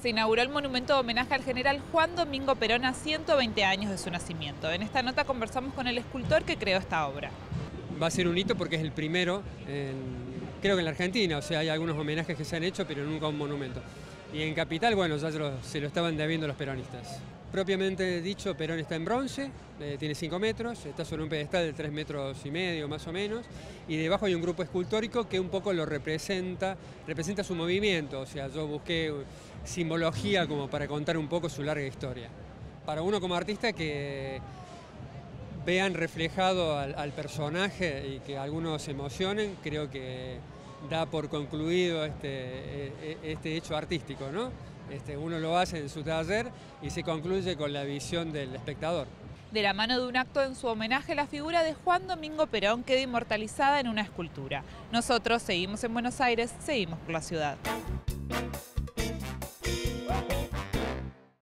se inauguró el monumento de homenaje al general Juan Domingo Perón a 120 años de su nacimiento. En esta nota conversamos con el escultor que creó esta obra. Va a ser un hito porque es el primero, creo que en la Argentina, o sea, hay algunos homenajes que se han hecho, pero nunca un monumento. Y en Capital, bueno, ya se lo estaban debiendo los peronistas. Propiamente dicho, Perón está en bronce, tiene 5 metros, está sobre un pedestal de 3,5 metros más o menos, y debajo hay un grupo escultórico que un poco lo representa su movimiento, o sea, yo busqué simbología como para contar un poco su larga historia. Para uno como artista que vean reflejado al personaje y que algunos se emocionen, creo que da por concluido este hecho artístico, ¿no? Uno lo hace en su taller y se concluye con la visión del espectador. De la mano de un acto en su homenaje, la figura de Juan Domingo Perón queda inmortalizada en una escultura. Nosotros seguimos en Buenos Aires, seguimos por la ciudad.